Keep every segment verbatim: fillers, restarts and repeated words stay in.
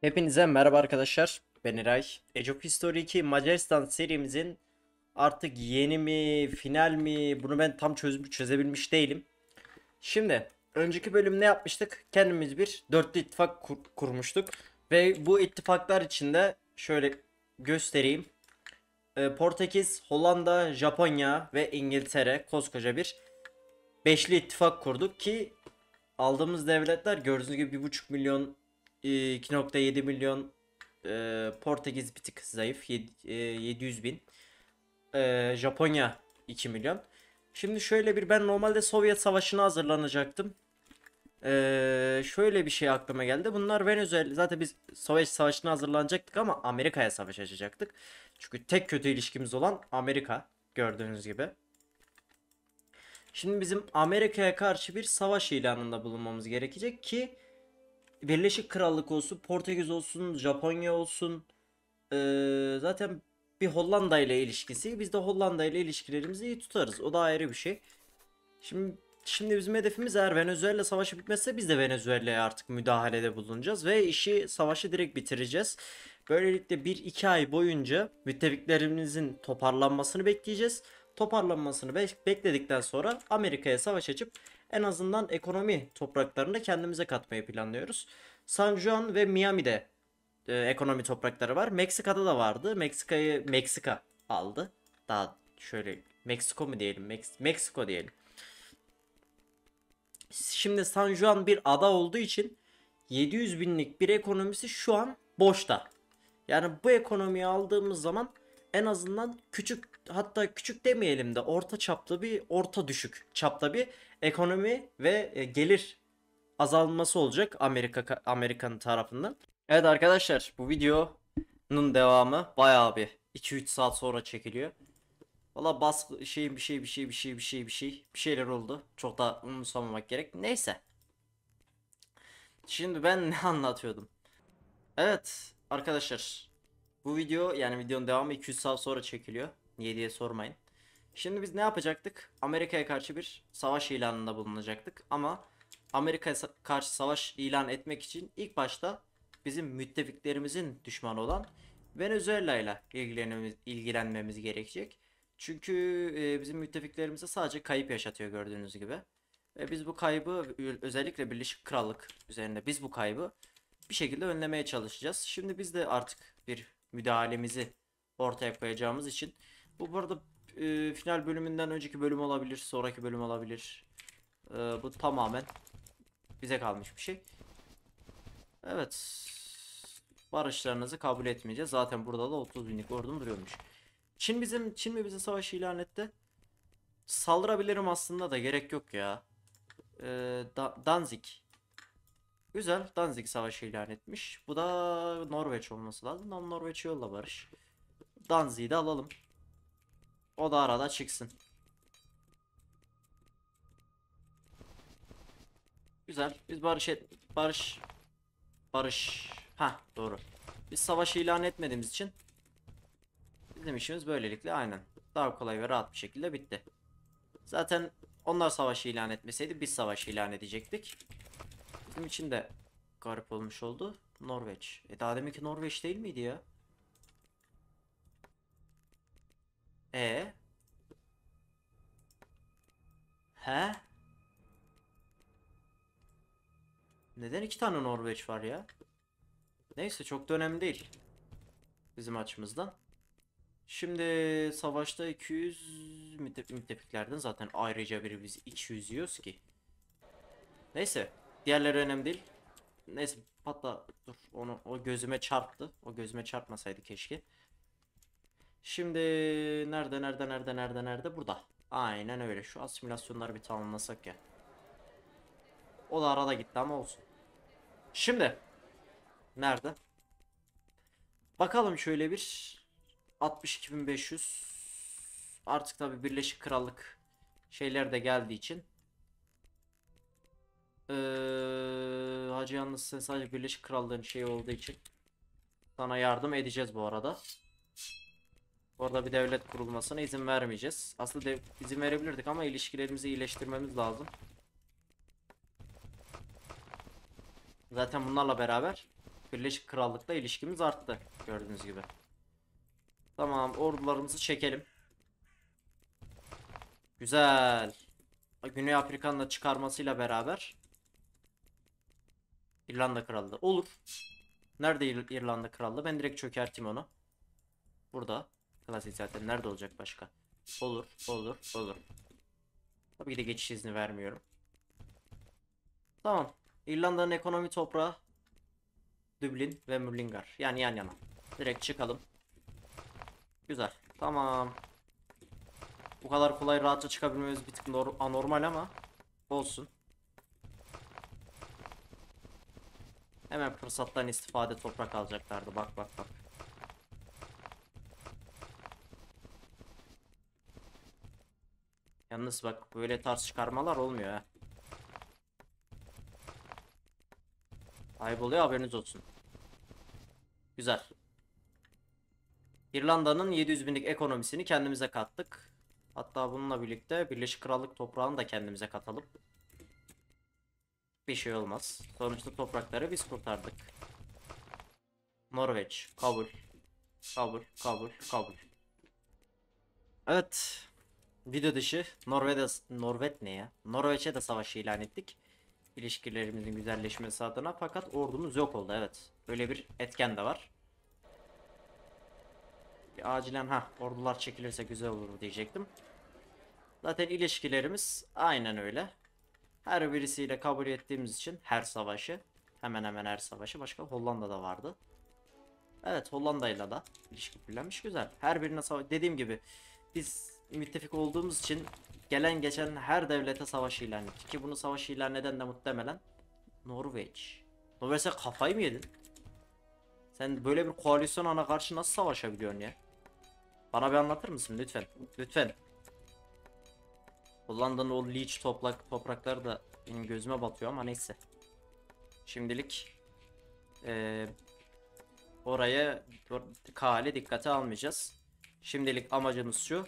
Hepinize merhaba arkadaşlar, ben Eray. Age of History iki Macaristan serimizin artık yeni mi, final mi, bunu ben tam çözüm, çözebilmiş değilim. Şimdi önceki bölüm ne yapmıştık? Kendimiz bir dörtlü ittifak kur, kurmuştuk. Ve bu ittifaklar içinde şöyle göstereyim. E, Portekiz, Hollanda, Japonya ve İngiltere koskoca bir beşli ittifak kurduk ki aldığımız devletler gördüğünüz gibi bir buçuk milyon, iki nokta yedi milyon, e, Portekiz bir tık zayıf, yedi, e, yedi yüz bin, e, Japonya iki milyon. Şimdi şöyle bir, ben normalde Sovyet Savaşı'na hazırlanacaktım. E, şöyle bir şey aklıma geldi. Bunlar Venezuela, zaten biz Sovyet Savaşı'na hazırlanacaktık ama Amerika'ya savaş açacaktık. Çünkü tek kötü ilişkimiz olan Amerika, gördüğünüz gibi. Şimdi bizim Amerika'ya karşı bir savaş ilanında bulunmamız gerekecek ki Birleşik Krallık olsun, Portekiz olsun, Japonya olsun, ee, zaten bir Hollanda ile ilişkisi, biz de Hollanda ile ilişkilerimizi iyi tutarız, o da ayrı bir şey. Şimdi şimdi bizim hedefimiz, eğer Venezuela savaşı bitmezse biz de Venezuela'ya artık müdahalede bulunacağız ve işi, savaşı direkt bitireceğiz. Böylelikle bir iki ay boyunca müttefiklerimizin toparlanmasını bekleyeceğiz. Toparlanmasını be bekledikten sonra Amerika'ya savaş açıp en azından ekonomi topraklarını kendimize katmayı planlıyoruz. San Juan ve Miami'de e, ekonomi toprakları var. Meksika'da da vardı. Meksika'yı Meksika aldı. Daha şöyle Meksiko mu diyelim? Meks Meksiko diyelim. Şimdi San Juan bir ada olduğu için yedi yüz binlik bir ekonomisi şu an boşta. Yani bu ekonomiyi aldığımız zaman en azından küçük, hatta küçük demeyelim de orta çaplı bir, orta düşük çapta bir ekonomi ve gelir azalması olacak Amerika Amerika'nın tarafından. Evet arkadaşlar, bu videonun devamı bayağı bir iki üç saat sonra çekiliyor. Valla bas şey bir şey bir şey bir şey bir şey bir şey bir şeyler oldu. Çok da umursamamak gerek. Neyse. Şimdi ben ne anlatıyordum? Evet arkadaşlar, bu video, yani videonun devamı iki yüz saat sonra çekiliyor. Niye diye sormayın. Şimdi biz ne yapacaktık? Amerika'ya karşı bir savaş ilanında bulunacaktık. Ama Amerika'ya karşı savaş ilan etmek için ilk başta bizim müttefiklerimizin düşmanı olan Venezuela ile ilgilenmemiz, ilgilenmemiz gerekecek. Çünkü bizim müttefiklerimize sadece kayıp yaşatıyor gördüğünüz gibi. Ve biz bu kaybı, özellikle Birleşik Krallık üzerinde biz bu kaybı bir şekilde önlemeye çalışacağız. Şimdi biz de artık bir müdahalemizi ortaya koyacağımız için, bu burada e, final bölümünden önceki bölüm olabilir, sonraki bölüm olabilir. E, bu tamamen bize kalmış bir şey. Evet. Barışlarınızı kabul etmeyeceğiz. Zaten burada da otuz binlik ordum duruyormuş. Çin bizim Çin mi bize savaş ilan etti? Saldırabilirim aslında da gerek yok ya. E, da, Danzig. Güzel. Danzig savaşı ilan etmiş. Bu da Norveç olması lazım. Tam Norveç'i yolla barış. Danzig'i de alalım. O da arada çıksın. Güzel. Biz barış et... Barış... Barış... Heh, doğru. Biz savaşı ilan etmediğimiz için bizim işimiz böylelikle aynen daha kolay ve rahat bir şekilde bitti. Zaten onlar savaşı ilan etmeseydi biz savaşı ilan edecektik. Bizim için de garip olmuş oldu. Norveç. E daha deminki Norveç değil miydi ya? E He? Neden iki tane Norveç var ya? Neyse, çok da önemli değil bizim açımızdan. Şimdi savaşta iki yüz müttefiklerden zaten ayrıca biri, biz iki yüz yiyoruz ki. Neyse, diğerleri önemli değil. Neyse, hatta dur, onu, o gözüme çarptı. O gözüme çarpmasaydı keşke. Şimdi nerede nerede nerede nerede nerede burada. Aynen öyle, şu asimilasyonları bir tamamlasak ya. O da arada gitti ama olsun. Şimdi nerede? Bakalım şöyle bir altmış iki bin beş yüz. Artık tabi Birleşik Krallık şeyler de geldiği için ee, Hacı yalnız sen sadece Birleşik Krallığın şeyi olduğu için sana yardım edeceğiz bu arada. Orada bir devlet kurulmasına izin vermeyeceğiz. Aslında izin verebilirdik ama ilişkilerimizi iyileştirmemiz lazım. Zaten bunlarla beraber Birleşik Krallık'la ilişkimiz arttı. Gördüğünüz gibi. Tamam, ordularımızı çekelim. Güzel. Güney Afrika'nın da çıkarmasıyla beraber. İrlanda Krallığı. Olur. Nerede İr İrlanda Krallığı? Ben direkt çökerteyim onu. Burada. Klasik zaten. Nerede olacak başka? Olur. Olur. Olur. Tabii ki de geçiş izni vermiyorum. Tamam. İrlanda'nın ekonomi toprağı Dublin ve Mullingar. Yani yan yana. Direkt çıkalım. Güzel. Tamam. Bu kadar kolay rahatça çıkabilmemiz bir tık anormal ama olsun. Hemen fırsattan istifade toprak alacaklardı. Bak bak bak. Yalnız bak, böyle tarz çıkarmalar olmuyor ha. Kayboluyor, haberiniz olsun. Güzel. İrlanda'nın yedi yüz binlik ekonomisini kendimize kattık. Hatta bununla birlikte Birleşik Krallık toprağını da kendimize katalım. Bir şey olmaz. Sonuçta toprakları biz kurtardık. Norveç. Kabul. Kabul. Kabul. Kabul. Evet. Video dışı Norveç Norveç ne ya? Norveç'e de savaşı ilan ettik. İlişkilerimizin güzelleşmesi adına, fakat ordumuz yok oldu, evet. Böyle bir etken de var. Bir acilen ha ordular çekilirse güzel olur diyecektim. Zaten ilişkilerimiz aynen öyle. Her birisiyle kabul ettiğimiz için her savaşı, hemen hemen her savaşı, başka Hollanda'da vardı. Evet, Hollanda'yla da ilişki planlanmış, güzel. Her birine savaş, dediğim gibi biz müttefik olduğumuz için gelen geçen her devlete savaş ilan etti. Ki bunu savaş ilan eden de muhtemelen Norveç. Norveç'e kafayı mı yedin? Sen böyle bir koalisyon ana karşı nasıl savaşabiliyorsun ya? Bana bir anlatır mısın lütfen? Lütfen. Hollanda'nın o leech toprak, toprakları da benim gözüme batıyor ama neyse. Şimdilik ee, oraya kale dikkate almayacağız. Şimdilik amacımız şu.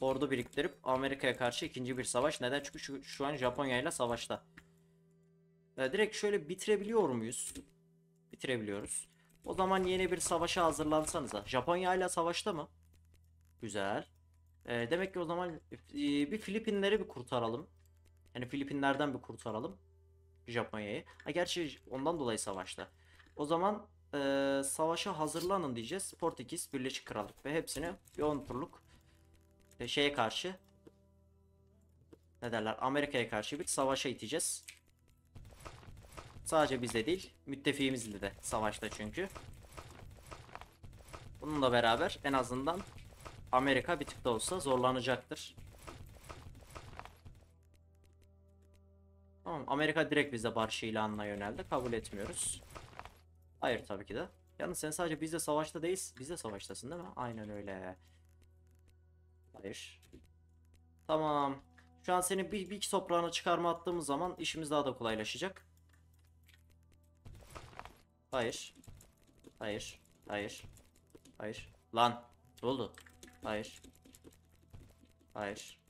Ordu biriktirip Amerika'ya karşı ikinci bir savaş. Neden? Çünkü şu, şu an Japonya ile savaşta. Ee, direkt şöyle bitirebiliyor muyuz? Bitirebiliyoruz. O zaman yeni bir savaşa hazırlansanıza. Japonya ile savaşta mı? Güzel. Ee, demek ki o zaman bir Filipinleri bir kurtaralım. Yani Filipinlerden bir kurtaralım Japonya'yı. Ha, gerçi ondan dolayı savaşta. O zaman e, savaşa hazırlanın diyeceğiz. Portekiz, Birleşik Krallık ve hepsini bir on turluk şeye karşı, ne derler, Amerika'ya karşı bir savaşa iteceğiz. Sadece bizde değil, müttefiğimizle de savaşta çünkü. Bununla beraber en azından Amerika bir tık da olsa zorlanacaktır. Tamam, Amerika direkt bizde barış ilanına yöneldi. Kabul etmiyoruz. Hayır tabii ki de. Yalnız sen sadece bizde savaşta değilsin, bizde savaştasın değil mi? Aynen öyle. Hayır. Tamam. Şu an senin bir, bir iki toprağına çıkarma attığımız zaman işimiz daha da kolaylaşacak. Hayır. Hayır. Hayır. Hayır. Lan. Ne oldu? Hayır. Hayır.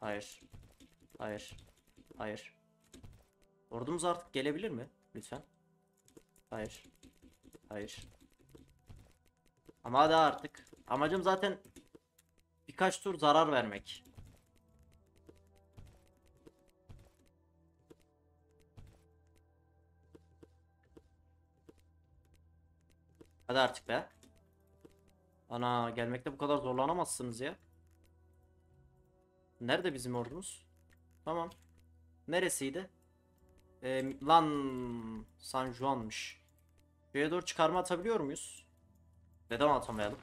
Hayır. Hayır. Hayır. Ordumuz artık gelebilir mi? Lütfen. Hayır. Hayır. Ama hadi artık. Amacım zaten birkaç tur zarar vermek. Hadi artık be. Ana, gelmekte bu kadar zorlanamazsınız ya. Nerede bizim ordumuz? Tamam. Neresiydi? Ee, lan San Juan'mış. Şuraya doğru çıkarma atabiliyor muyuz? Neden atamayalım?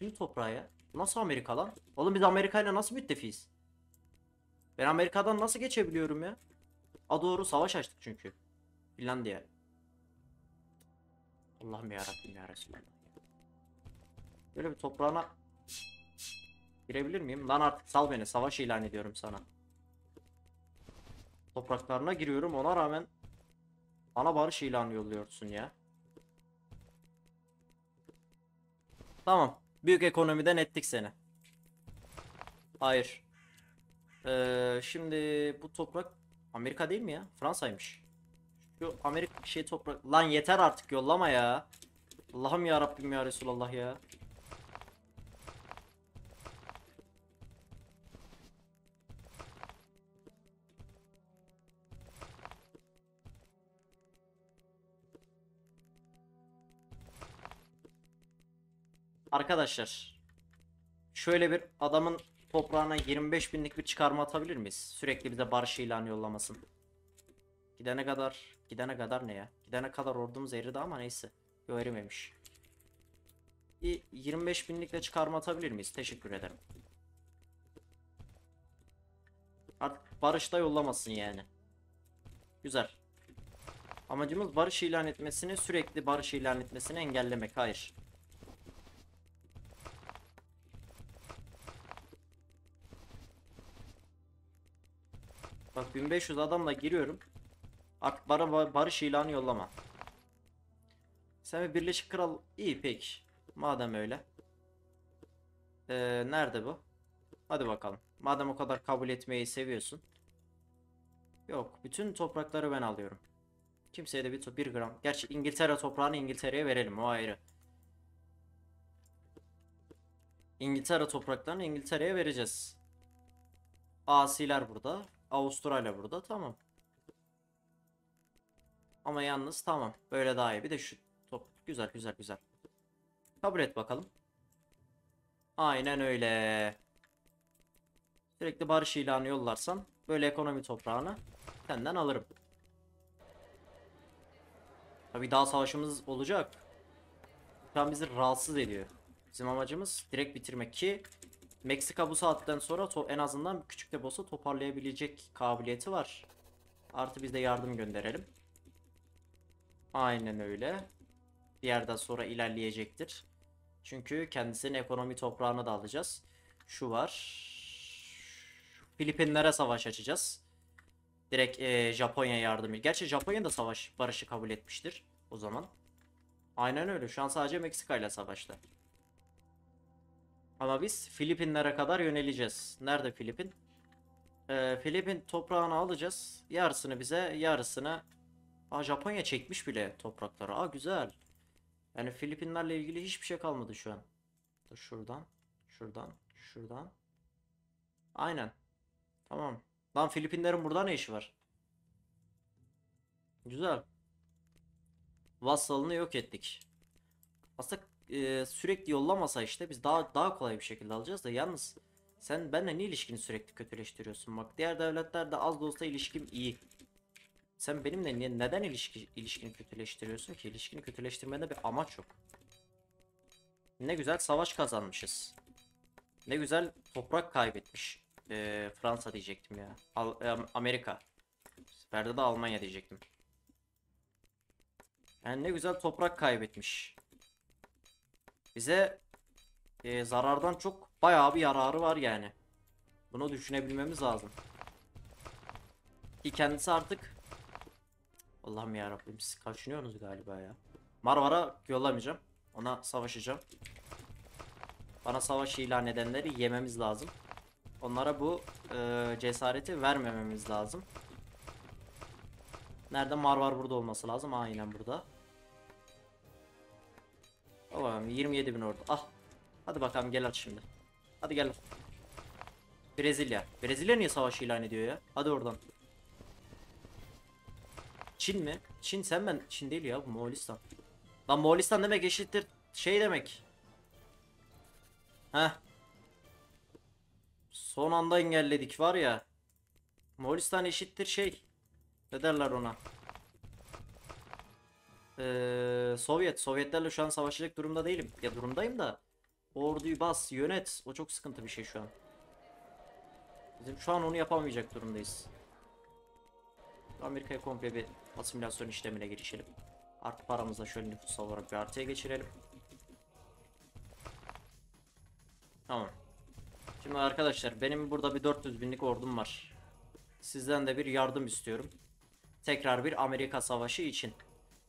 Kim toprağı ya? Nasıl Amerika lan? Oğlum biz Amerika ile nasıl müttefiyiz? Ben Amerika'dan nasıl geçebiliyorum ya? A doğru, savaş açtık çünkü. Finlandiya. Allah'ım yarabbim ya Resulallah. Böyle bir toprağına girebilir miyim? Lan artık sal beni, savaş ilan ediyorum sana. Topraklarına giriyorum, ona rağmen bana barış ilanı yolluyorsun ya. Tamam. Büyük ekonomiden ettik seni. Hayır. Ee, şimdi bu toprak Amerika değil mi ya? Fransa'ymış. Şu Amerika bir şey toprak. Lan yeter artık, yollama ya. Allah'ım ya Rabbim ya Resulallah ya. Arkadaşlar, şöyle bir adamın toprağına yirmi beş binlik bir çıkarma atabilir miyiz? Sürekli bize barış ilanı yollamasın. Gidene kadar, gidene kadar ne ya? Gidene kadar ordumuz eridi ama neyse. Yo, erimemiş. yirmi beş binlikle çıkarma atabilir miyiz? Teşekkür ederim. Artık barış da yollamasın yani. Güzel. Amacımız barış ilan etmesini, sürekli barış ilan etmesini engellemek. Hayır. Bak bin beş yüz adamla giriyorum. Artık bana barış ilanı yollama. Sen bir Birleşik Kral... iyi peki. Madem öyle. Ee, nerede bu? Hadi bakalım. Madem o kadar kabul etmeyi seviyorsun. Yok. Bütün toprakları ben alıyorum. Kimseye de bir, bir gram. Gerçi İngiltere toprağını İngiltere'ye verelim. O ayrı. İngiltere topraklarını İngiltere'ye vereceğiz. Asiler burada. Avustralya burada, tamam. Ama yalnız tamam. Böyle daha iyi. Bir de şu top. Güzel güzel güzel. Kabul et bakalım. Aynen öyle. Sürekli barış ilanı yollarsan böyle ekonomi toprağını senden alırım. Tabii daha savaşımız olacak. Şu an bizi rahatsız ediyor. Bizim amacımız direkt bitirmek ki Meksika bu saatten sonra en azından küçük de olsa toparlayabilecek kabiliyeti var. Artı biz de yardım gönderelim. Aynen öyle. Bir yerden sonra ilerleyecektir. Çünkü kendisinin ekonomi toprağını da alacağız. Şu var. Filipinlere savaş açacağız. Direkt e, Japonya yardımı. Gerçi Japonya da savaş barışı kabul etmiştir o zaman. Aynen öyle. Şu an sadece Meksika ile savaşta. Ama biz Filipinlere kadar yöneleceğiz. Nerede Filipin? Ee, Filipin toprağını alacağız. Yarısını bize, yarısını... Aa, Japonya çekmiş bile toprakları. Aa, güzel. Yani Filipinlerle ilgili hiçbir şey kalmadı şu an. Dur, şuradan, şuradan, şuradan. Aynen. Tamam. Lan Filipinlerin burada ne işi var? Güzel. Vassalını yok ettik. Aslında... Ee, sürekli yollamasa işte biz daha daha kolay bir şekilde alacağız da, yalnız sen benimle niye ilişkini sürekli kötüleştiriyorsun? Bak, diğer devletlerde az da olsa ilişkim iyi. Sen benimle niye, neden ilişki, ilişkini kötüleştiriyorsun ki? İlişkini kötüleştirmede bir amaç yok. Ne güzel savaş kazanmışız. Ne güzel toprak kaybetmiş. Ee, Fransa diyecektim ya. Al, e, Amerika. Seferde de Almanya diyecektim. Yani ne güzel toprak kaybetmiş. Bize e, zarardan çok bayağı bir yararı var yani. Bunu düşünebilmemiz lazım. Ki kendisi artık... Allah'ım yarabbim, siz kaçınıyorsunuz galiba ya. Marmara yollamayacağım. Ona savaşacağım. Bana savaş ilan edenleri yememiz lazım. Onlara bu e, cesareti vermememiz lazım. Nerede? Marmara burada olması lazım. Aynen burada. yirmi yedi bin orada. Ah. Hadi bakalım, gel aç şimdi. Hadi gel. Brezilya. Brezilya niye savaş ilan ediyor ya? Hadi oradan. Çin mi? Çin sen ben. Çin değil ya. Bu Moğolistan. Lan Moğolistan demek eşittir. Şey demek. Heh. Son anda engelledik var ya. Moğolistan eşittir şey. Ne derler ona? Ee, Sovyet. Sovyetlerle şu an savaşacak durumda değilim. Ya durumdayım da. Orduyu bas, yönet. O çok sıkıntı bir şey şu an. Bizim şu an onu yapamayacak durumdayız. Amerika'ya komple bir asimilasyon işlemine girişelim. Artı paramızla şöyle nüfus olarak bir artıya geçirelim. Tamam. Şimdi arkadaşlar, benim burada bir dört yüz binlik ordum var. Sizden de bir yardım istiyorum. Tekrar bir Amerika savaşı için.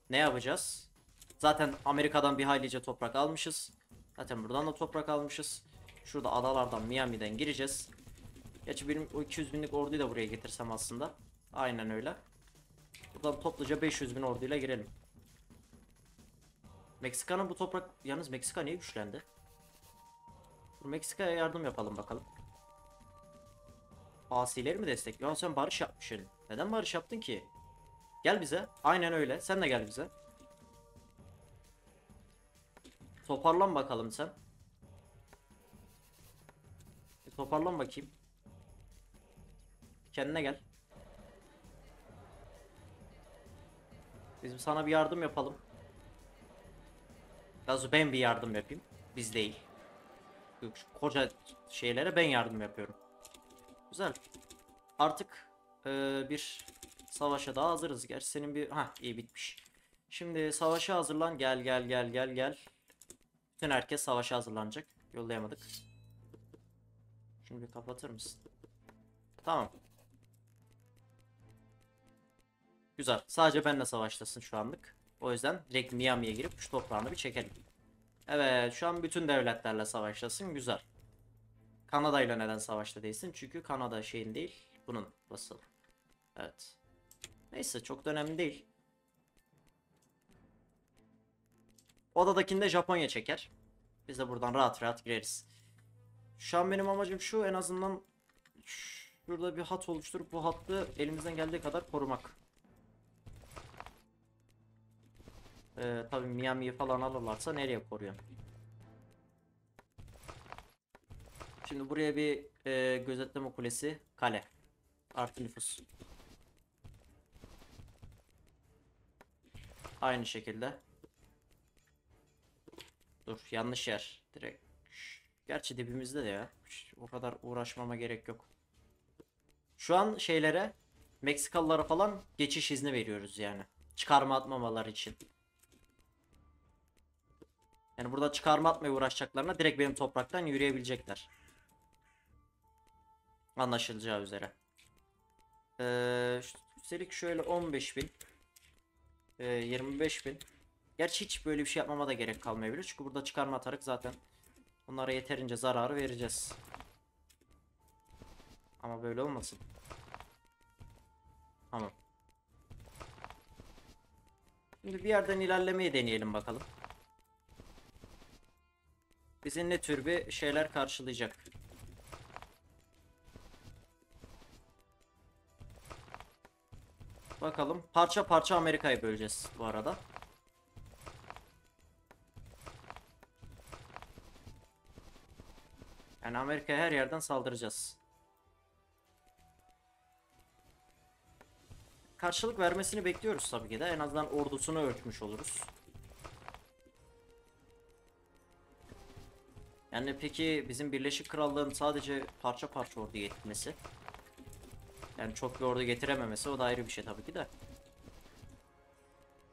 Ne yapacağız? Zaten Amerika'dan bir haylice toprak almışız. Zaten buradan da toprak almışız. Şurada adalardan, Miami'den gireceğiz. Gerçi benim o iki yüz binlik orduyu da buraya getirsem aslında. Aynen öyle. Buradan topluca beş yüz bin orduyla girelim. Meksika'nın bu toprak... Yalnız Meksika niye güçlendi? Meksika'ya yardım yapalım bakalım. Asileri mi destekliyor? Sen barış yapmışsın. Neden barış yaptın ki? Gel bize. Aynen öyle. Sen de gel bize. Toparlan bakalım sen. Bir toparlan bakayım. Kendine gel. Biz sana bir yardım yapalım. Biraz ben bir yardım yapayım. Biz değil. Koca şeylere ben yardım yapıyorum. Güzel. Artık e, bir savaşa daha hazırız. Gerçi senin bir... Hah, iyi bitmiş. Şimdi savaşa hazırlan. Gel gel gel gel gel. Bütün herkes savaşa hazırlanacak. Yollayamadık. Şimdi kapatır mısın? Tamam. Güzel. Sadece benimle savaştasın şu anlık. O yüzden direkt Miami'ye girip şu toprağını bir çekelim. Evet, şu an bütün devletlerle savaştasın. Güzel. Kanada ile neden savaşta değilsin? Çünkü Kanada şeyin değil. Bunun basılı. Evet. Neyse, çok da önemli değil. Odadakini de Japonya çeker. Biz de buradan rahat rahat gireriz. Şu an benim amacım şu, en azından şurada bir hat oluşturup bu hattı elimizden geldiği kadar korumak. Ee, tabii Miami'yi falan alırlarsa nereye koruyorum? Şimdi buraya bir e, gözetleme kulesi, kale. Artı nüfus. Aynı şekilde. Dur, yanlış yer. Direkt. Gerçi dibimizde de ya. O kadar uğraşmama gerek yok. Şu an şeylere, Meksikalılara falan geçiş izni veriyoruz yani. Çıkarma atmamaları için. Yani burada çıkarma atmaya uğraşacaklarına direkt benim topraktan yürüyebilecekler. Anlaşılacağı üzere. Ee, üstelik şöyle on beş bin. E, yirmi beş bin. Gerçi hiç böyle bir şey yapmama da gerek kalmayabilir. Çünkü burada çıkarma atarak zaten onlara yeterince zararı vereceğiz. Ama böyle olmasın. Tamam. Şimdi bir yerden ilerlemeyi deneyelim bakalım. Bizi ne tür bir şeyler karşılayacak? Bakalım. Parça parça Amerika'yı böleceğiz bu arada. Yani Amerika'ya her yerden saldıracağız. Karşılık vermesini bekliyoruz tabii ki de. En azından ordusunu ölçmüş oluruz. Yani peki bizim Birleşik Krallığın sadece parça parça ordu getirmesi, yani çok bir ordu getirememesi, o da ayrı bir şey tabii ki de.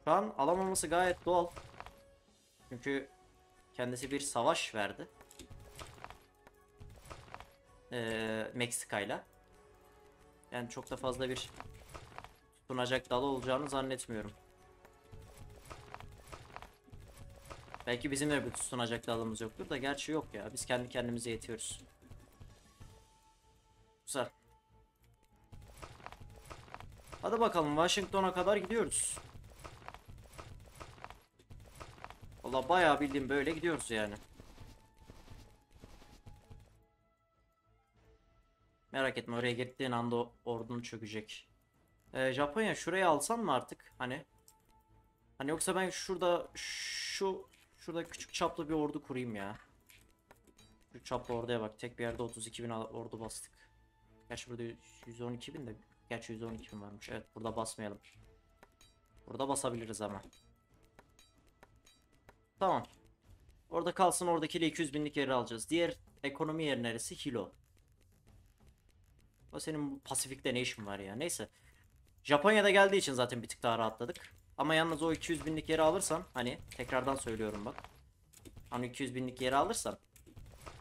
Şu an alamaması gayet doğal. Çünkü kendisi bir savaş verdi. Ee, Meksika'yla. Yani çok da fazla bir tutunacak dalı olacağını zannetmiyorum. Belki bizim de bir tutunacak dalımız yoktur da, gerçi yok ya. Biz kendi kendimize yetiyoruz. Güzel. Hadi bakalım, Washington'a kadar gidiyoruz. Valla bayağı bildiğim böyle gidiyoruz yani. Merak etme, oraya gittiğin anda ordunu çökecek. Ee, Japonya şurayı alsan mı artık? Hani? Hani yoksa ben şurada şu... Şurada küçük çaplı bir ordu kurayım ya. Küçük çaplı orduya bak. Tek bir yerde otuz iki bin ordu bastık. Gerçi burada yüz on iki bin de. Gerçi yüz on iki bin varmış. Evet, burada basmayalım. Burada basabiliriz ama. Tamam. Orada kalsın, oradakiyle iki yüz binlik yeri alacağız. Diğer ekonomi yeri neresi? Hilo. O senin Pasifik'te ne işin var ya. Neyse. Japonya'da geldiği için zaten bir tık daha rahatladık. Ama yalnız o iki yüz binlik yeri alırsan, hani tekrardan söylüyorum bak, hani iki yüz binlik yeri alırsan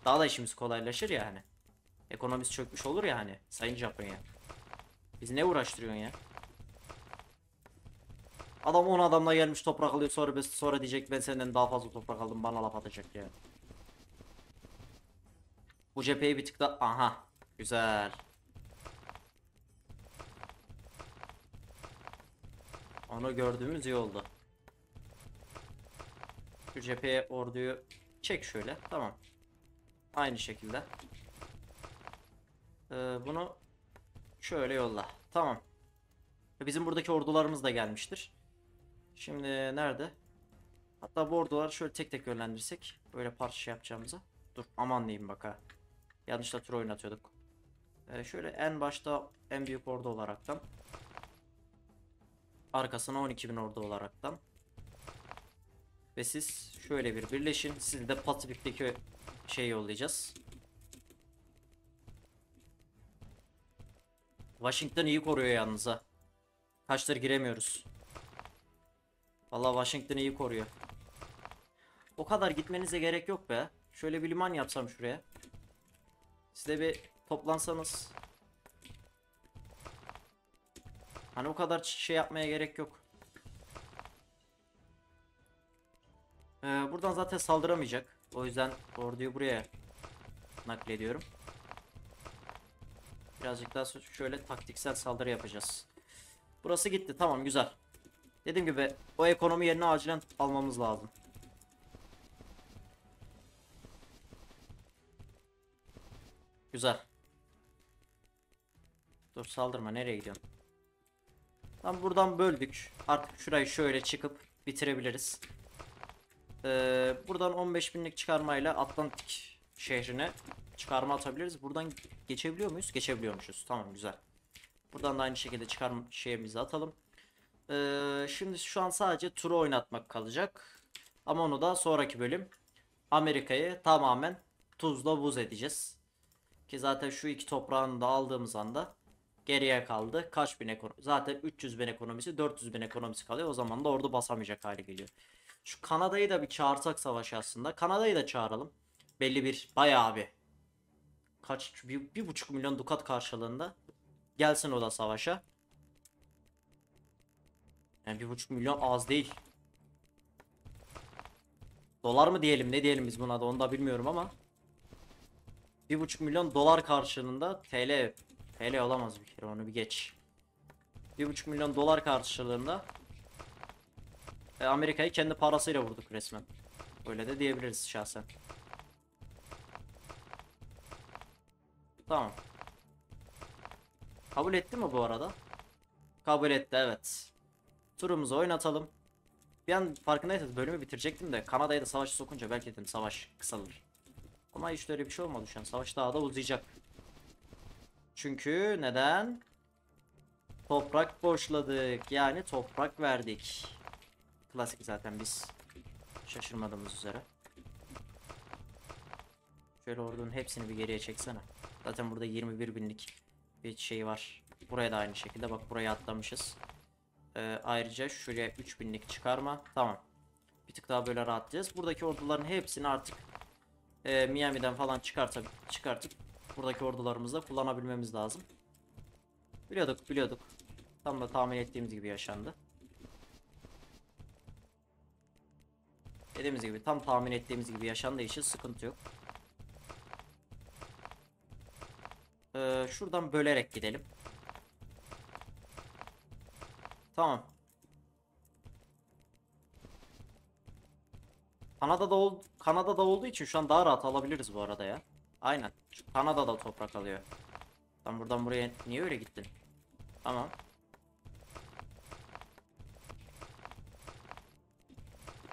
daha da işimiz kolaylaşır ya hani. Ekonomisi çökmüş olur ya hani. Sayın Japonya, bizi ne uğraştırıyorsun ya? Adam on adamla gelmiş toprak alıyor, sonra, sonra diyecek ben senden daha fazla toprak aldım, bana laf atacak ya. Bu cepheyi bir tık da... Aha, güzel. Onu gördüğümüz iyi oldu. Şu cepheye orduyu çek şöyle. Tamam. Aynı şekilde. Ee, bunu şöyle yolla. Tamam. Bizim buradaki ordularımız da gelmiştir. Şimdi nerede? Hatta bu orduları şöyle tek tek yönlendirsek. Böyle parça yapacağımıza. Dur aman diyeyim bak ha. Yanlışla tur oynatıyorduk. Ee, şöyle en başta en büyük ordu olaraktan. Arkasına on iki bin ordu olaraktan. Ve siz şöyle bir birleşin. Siz de Pasifik'teki şey yollayacağız. Washington iyi koruyor yalnız ha. Kaçtır giremiyoruz. Valla Washington iyi koruyor. O kadar gitmenize gerek yok be. Şöyle bir liman yapsam şuraya. Siz de bir toplansanız. Hani o kadar şey yapmaya gerek yok. Ee, buradan zaten saldıramayacak. O yüzden orduyu buraya naklediyorum. Birazcık daha şöyle taktiksel saldırı yapacağız. Burası gitti. Tamam güzel. Dediğim gibi o ekonomi yerini acilen almamız lazım. Güzel. Dur saldırma. Nereye gidiyorsun? Tam buradan böldük. Artık şurayı şöyle çıkıp bitirebiliriz. Ee, buradan on beş binlik çıkarmayla Atlantik şehrine çıkarma atabiliriz. Buradan geçebiliyor muyuz? Geçebiliyormuşuz. Tamam güzel. Buradan da aynı şekilde çıkarma şeyimizi atalım. Ee, şimdi şu an sadece turu oynatmak kalacak. Ama onu da sonraki bölüm Amerika'yı tamamen tuzla buz edeceğiz. Ki zaten şu iki toprağını da aldığımız anda geriye kaldı. Kaç bin ekonomi? Zaten üç yüz bin ekonomisi, dört yüz bin ekonomisi kalıyor. O zaman da ordu basamayacak hale geliyor. Şu Kanada'yı da bir çağırsak savaşı aslında. Kanada'yı da çağıralım. Belli bir bayağı bir kaç bir, bir buçuk milyon dukat karşılığında gelsin o da savaşa. Yani bir buçuk milyon az değil. Dolar mı diyelim ne diyelim biz buna da onu da bilmiyorum ama bir buçuk milyon dolar karşılığında T L T L olamaz bir kere onu bir geç. Bir buçuk milyon dolar karşılığında Amerika'yı kendi parasıyla vurduk resmen. Öyle de diyebiliriz şahsen. Tamam. Kabul etti mi bu arada? Kabul etti evet. Turumuzu oynatalım. Bir an farkındaysanız bölümü bitirecektim de Kanada'ya da savaşı sokunca belki dedim savaş kısalır. Ama hiç öyle bir şey olmadı şu an. Savaş daha da uzayacak. Çünkü neden? Toprak boşladık. Yani toprak verdik. Klasik zaten biz şaşırmadığımız üzere. Şöyle ordunun hepsini bir geriye çeksene. Zaten burada yirmi bir binlik bir şey var. Buraya da aynı şekilde bak buraya atlamışız. Ee, ayrıca şuraya üç binlik çıkarma. Tamam. Bir tık daha böyle rahatlayacağız. Buradaki orduların hepsini artık e, Miami'den falan çıkartıp, çıkartıp buradaki ordularımızda kullanabilmemiz lazım. Biliyorduk biliyorduk. Tam da tahmin ettiğimiz gibi yaşandı. Dediğimiz gibi tam tahmin ettiğimiz gibi yaşandığı için sıkıntı yok. Ee, şuradan bölerek gidelim. Tamam. Kanada'da, ol Kanada'da olduğu için şu an daha rahat alabiliriz bu arada ya. Aynen. Kanada'da toprak alıyor. Tam buradan buraya niye öyle gittin? Tamam.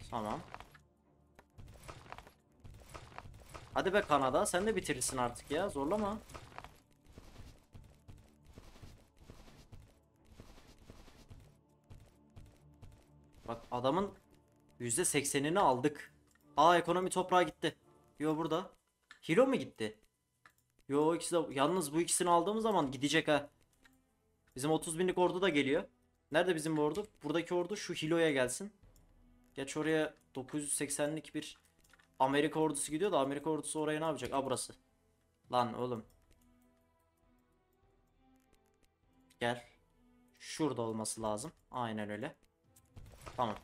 Tamam. Hadi be Kanada sen de bitirirsin artık ya zorlama. Bak adamın yüzde seksenini aldık. Aa ekonomi toprağa gitti. Yo burada. Hilo mu gitti? Yo ikisi de yalnız bu ikisini aldığımız zaman gidecek ha. Bizim otuz binlik ordu da geliyor. Nerede bizim bu ordu? Buradaki ordu şu Hilo'ya gelsin. Geç oraya dokuz yüz seksenlik bir Amerika ordusu gidiyor da Amerika ordusu oraya ne yapacak? Aa burası. Lan oğlum. Gel. Şurada olması lazım. Aynen öyle. Tamam.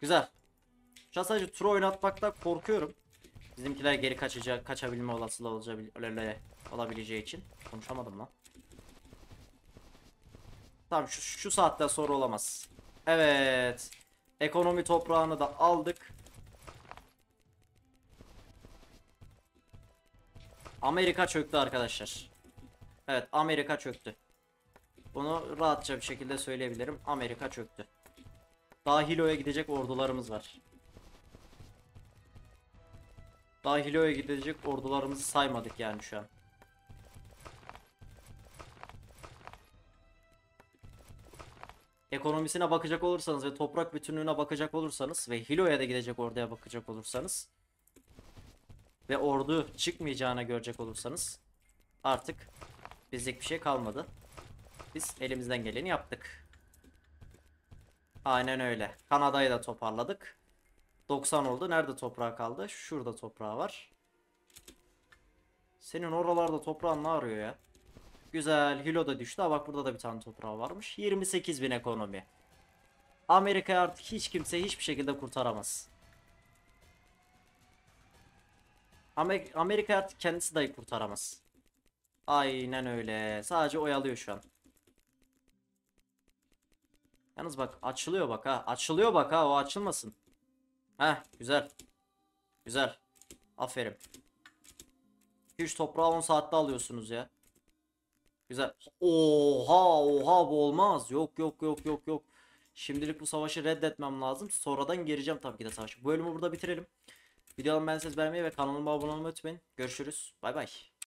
Güzel. Şu an sadece turu oynatmakta korkuyorum. Bizimkiler geri kaçacak, kaçabilme olasılığı olacağı, olabileceği için. Konuşamadım lan. Tamam, şu, şu saatten sonra olamaz. Evet. Ekonomi toprağını da aldık. Amerika çöktü arkadaşlar. Evet, Amerika çöktü. Bunu rahatça bir şekilde söyleyebilirim. Amerika çöktü. Daha Hilo'ya gidecek ordularımız var. Daha Hilo'ya gidecek ordularımızı saymadık yani şu an. Ekonomisine bakacak olursanız ve toprak bütünlüğüne bakacak olursanız ve Hilo'ya da gidecek orduya bakacak olursanız ve ordu çıkmayacağına görecek olursanız artık bizlik bir şey kalmadı. Biz elimizden geleni yaptık. Aynen öyle. Kanada'yı da toparladık. doksan oldu. Nerede toprağı kaldı? Şurada toprağı var. Senin oralarda toprağın ne arıyor ya? Güzel. Hilo da düştü. Ha, bak burada da bir tane toprağı varmış. yirmi sekiz bin ekonomi. Amerika'yı artık hiç kimse hiçbir şekilde kurtaramaz. Amer- Amerika artık kendisi dahi kurtaramaz. Aynen öyle. Sadece oyalıyor şu an. Yalnız bak açılıyor bak ha. Açılıyor bak ha, o açılmasın. Heh, güzel. Güzel. Aferin. iki üç toprağı on saatte alıyorsunuz ya. Güzel. Oha oha, bu olmaz. Yok yok yok yok yok. Şimdilik bu savaşı reddetmem lazım. Sonradan gireceğim tabii ki de savaşı. Bu bölümü burada bitirelim. Videomu beğendiyseniz beğenmeyi ve kanalıma abone olmayı unutmayın. Görüşürüz. Bay bay.